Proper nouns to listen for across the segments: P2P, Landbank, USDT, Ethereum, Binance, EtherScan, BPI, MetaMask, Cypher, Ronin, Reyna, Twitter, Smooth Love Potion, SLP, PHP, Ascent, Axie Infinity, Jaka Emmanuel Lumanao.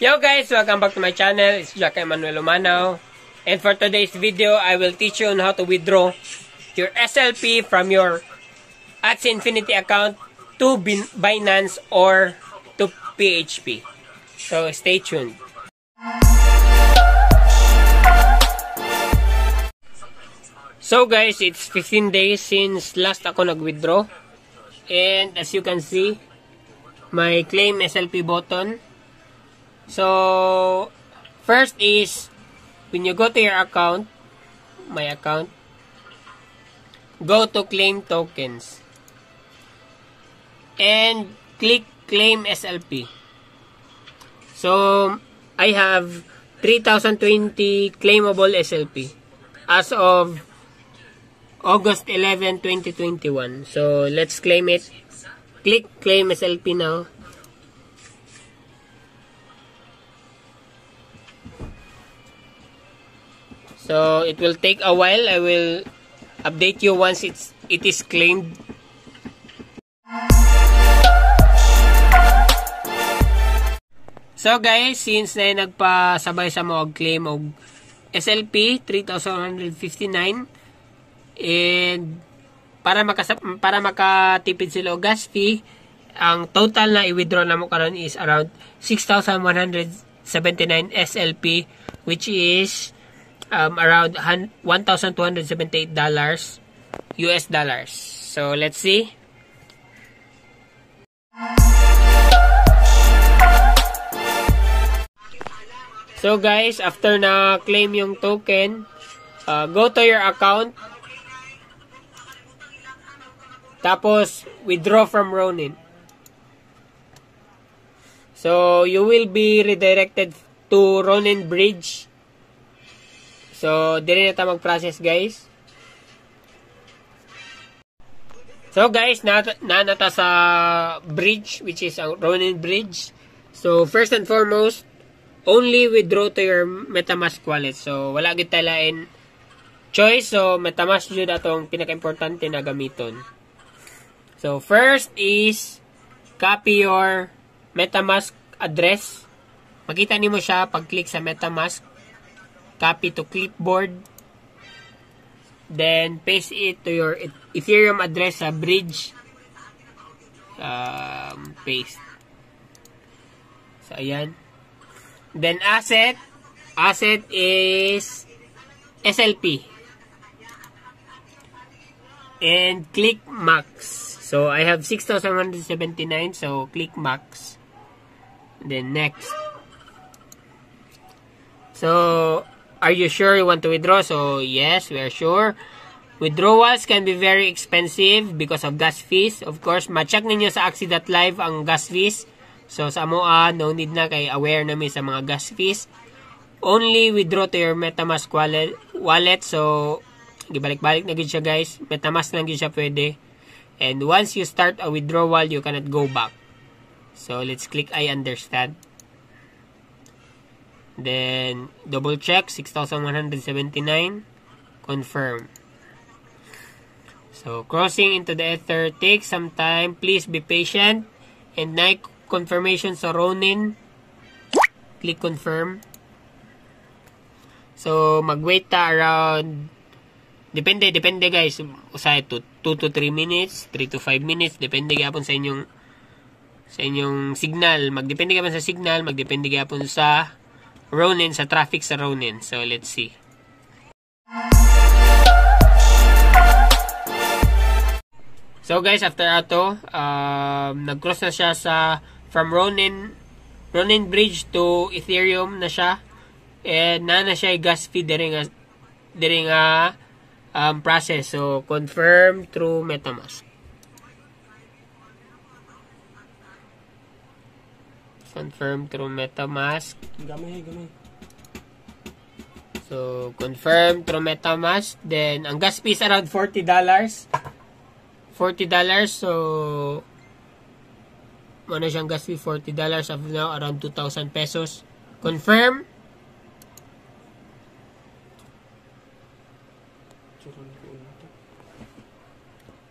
Yo guys, welcome back to my channel. It's Jaka Emmanuel Lumanao, and for today's video, I will teach you on how to withdraw your SLP from your Axie Infinity account to Binance or to PHP. So stay tuned. So guys, it's 15 days since last ako nag-withdraw, and as you can see, my claim SLP button. So, first is, when you go to your account, my account, go to claim tokens. And click claim SLP. So, I have 3,020 claimable SLP as of August 11, 2021. So, let's claim it. Click claim SLP now. So it will take a while. I will update you once it is claimed. So guys, since na nagpasabay sa mga claim og SLP 3,159, and para makatipid sila og gas fee, ang total na i-withdraw na mo karon is around 6,179 SLP, which is around $1,278 US dollars. So let's see. So guys, after na claim yung token, go to your account. Tapos withdraw from Ronin. So you will be redirected to Ronin Bridge. So, dili na ta mag-process, guys. So, guys, na ta sa bridge, which is ang Ronin Bridge. So, first and foremost, only withdraw to your MetaMask wallet. So, wala gid ta lain choice. So, MetaMask jud atong pinaka-importante na gamiton. So, first is copy your MetaMask address. Makita nimo siya pag-click sa MetaMask. Copy to clipboard, then paste it to your Ethereum address sa bridge. Paste. So, ayan. Then, asset. Asset is SLP. And click max. So, I have 6,179. So, click max. Then, next. So, are you sure you want to withdraw? So, yes, we are sure. Withdrawals can be very expensive because of gas fees. Of course, ma-check ninyo sa Axie.live ang gas fees. So, sa amoa, no need na kay aware na mi sa mga gas fees. Only withdraw to your MetaMask wallet. So, gibalik-balik na gid siya, guys. MetaMask lang gid siya pwede. And once you start a withdrawal, you cannot go back. So, let's click I understand. Then, double check, 6,179, confirm. So, crossing into the ether takes some time. Please be patient. And like confirmation sa Ronin, click confirm. So, mag-wait ta around, depende guys, usahay 2 to 3 minutes, 3 to 5 minutes, depende gapon sa inyong signal. Magdepende gapon sa signal, magdepende gapon sa Ronin, sa traffic sa Ronin. So, let's see. So, guys, after ato, nag-cross na siya sa from Ronin Bridge to Ethereum na siya. And na siya gas fee during a process. So, confirm through MetaMask. Confirm through MetaMask. So, confirm through MetaMask. Then, ang gas fee is around $40. So, ano siyang gas fee? $40. Up now, around 2,000 pesos. Confirm.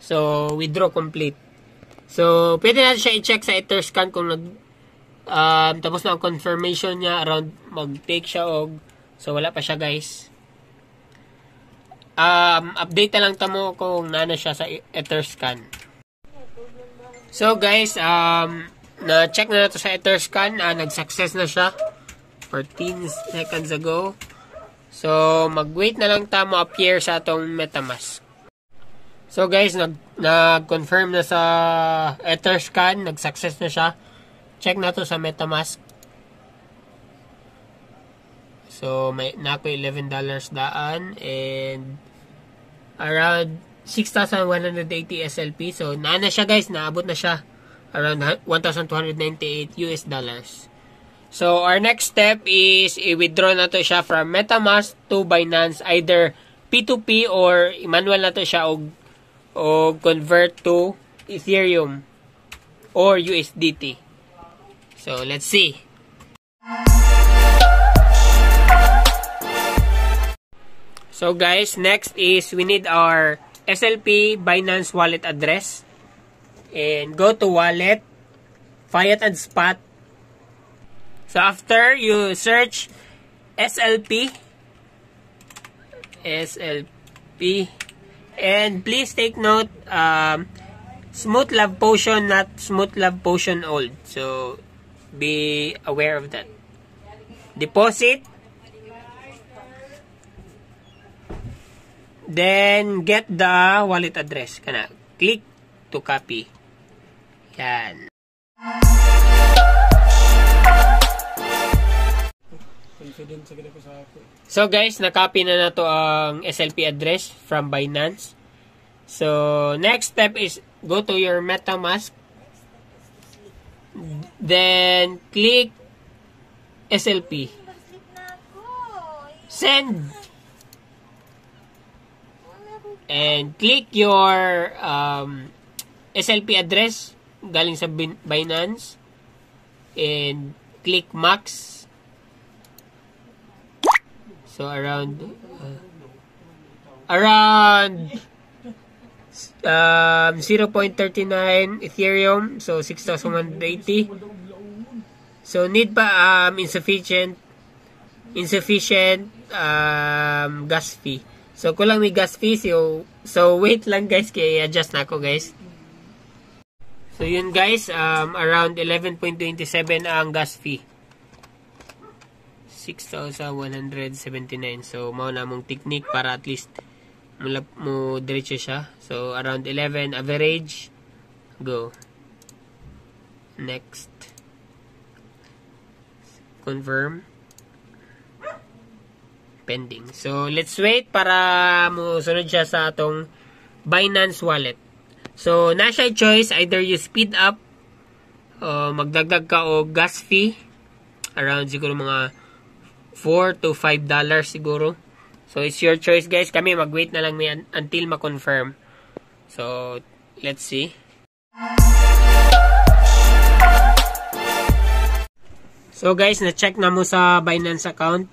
So, withdraw complete. So, pwede natin siya i-check sa EtherScan kung Tapos na ang confirmation niya, around mag-take siya og. So wala pa siya, guys. Update na lang tamo kung nana siya sa EtherScan. So guys, na-check na to sa EtherScan, nag-success na siya 14 seconds ago. So mag-wait na lang tamo appear sa atong MetaMask. So guys, nag-confirm na sa EtherScan, nag-success na siya. Check na to sa MetaMask. So may nako $11 daan and around 6,180 SLP. So naana siya, guys, naabot na siya around $1,298. So our next step is i-withdraw na to siya from MetaMask to Binance, either P2P or i-manual na to siya o convert to Ethereum or USDT. So let's see. So guys, next is we need our SLP Binance wallet address. And go to wallet, fiat and spot. So after you search SLP. And please take note, Smooth Love Potion, not Smooth Love Potion old. So be aware of that. Deposit. Then, get the wallet address. Kana. Click to copy. Yan. So, guys, na-copy na to ang SLP address from Binance. So, next step is go to your MetaMask. Then, click SLP. Send. And click your SLP address galing sa Binance and click max. So around 0.39 Ethereum, so 6,180. So need pa insufficient gas fee. So, kulang may gas fee. So, wait lang, guys. Kaya i-adjust na ako, guys. So, yun, guys. Around 11.27 ang gas fee. 6,179. So, mao na mong technique para at least mo diretso siya. So, around 11. Average. Go. Next. Confirm. Pending. So, let's wait para musunod siya sa atong Binance wallet. So, na siya choice, either you speed up o magdagdag ka o gas fee. Around siguro mga $4 to $5 siguro. So, it's your choice, guys. Kami mag-wait na lang until ma-confirm. So, let's see. So, guys, na-check na mo sa Binance account.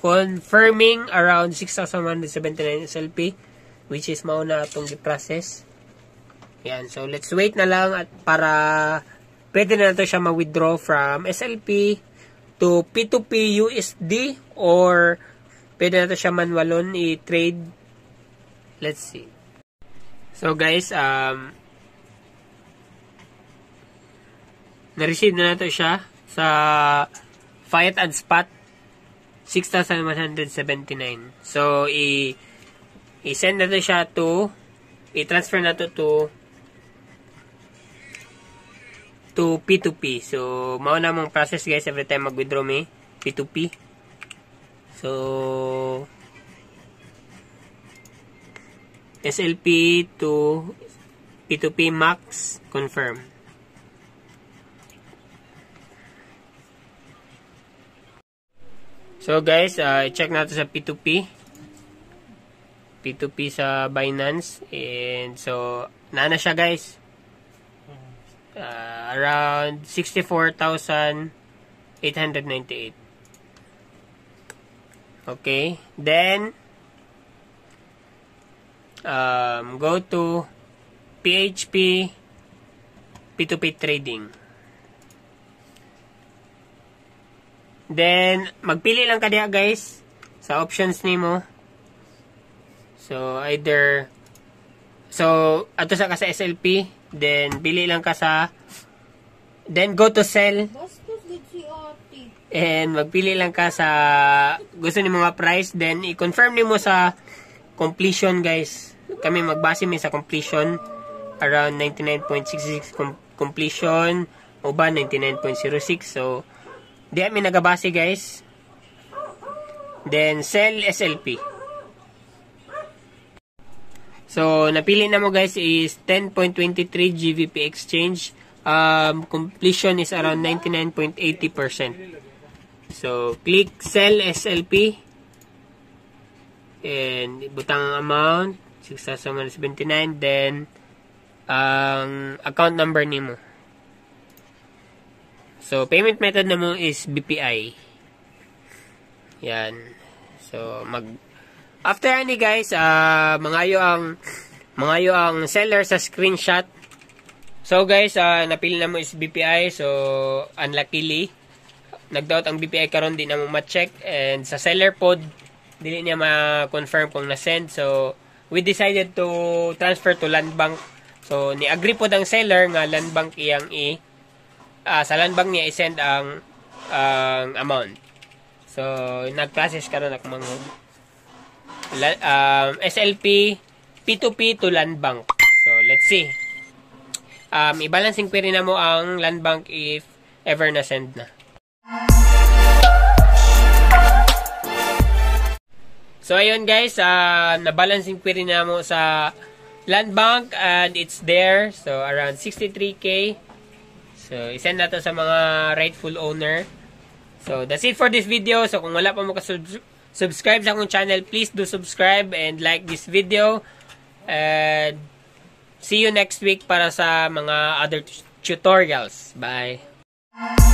Confirming around 6,179 SLP, which is mauna itong process. Yan. So, let's wait na lang at para pwede na ito siya ma-withdraw from SLP to P2P USD or pwede na ito siya manualon i-trade. Let's see. So, guys, na-receive na ito siya sa fiat and spot. 6,179. So, i-send na to siya to, i-transfer na to to P2P. So, mao na mong process, guys, every time mag-withdraw may P2P. So, SLP to P2P max, confirm. So guys, check nato sa P2P sa Binance, and so naana siya, guys, around 64,898. Okay, then go to PHP P2P trading. Then, magpili lang ka diha guys sa options nimo. So, either ato sa ka sa SLP, then pili lang ka sa, then go to sell. And magpili lang ka sa gusto ni mga price, then i-confirm nimo sa completion guys. Kami magbase mi sa completion around 99.66 completion o ba 99.06. So, di kami nagabase guys. Then sell SLP. So, napili na mo guys is 10.23 GBP exchange. Completion is around 99.80%. So, click sell SLP. And butang amount 6,179. Then, ang account number nimo. So, payment method namo is BPI. Yan. So, after ani guys, mangayo ang seller sa screenshot. So guys, napili na mo is BPI. So unluckily, nagdaot ang BPI karon di na mo ma-check, and sa seller pod dili niya ma-confirm kung na-send. So we decided to transfer to Landbank. So ni-agree pod ang seller nga Landbank iyang sa Landbank niya i-send ang amount. So nag-process karon ako manghod. SLP P2P to Landbank. So let's see. I-balancing query na mo ang Landbank if ever na send na. So ayun guys, na-balancing query na mo sa Landbank and it's there. So around 63k. So isend na to sa mga rightful owner. So that's it for this video. So kung wala pa mo subscribe sa akong channel, please do subscribe and like this video. And see you next week para sa mga other tutorials. Bye!